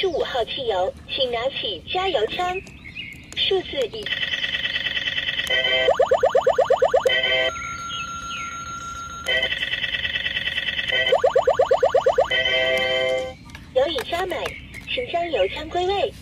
25号汽油，请拿起加油枪。数字1。油已加满，请将油枪归位。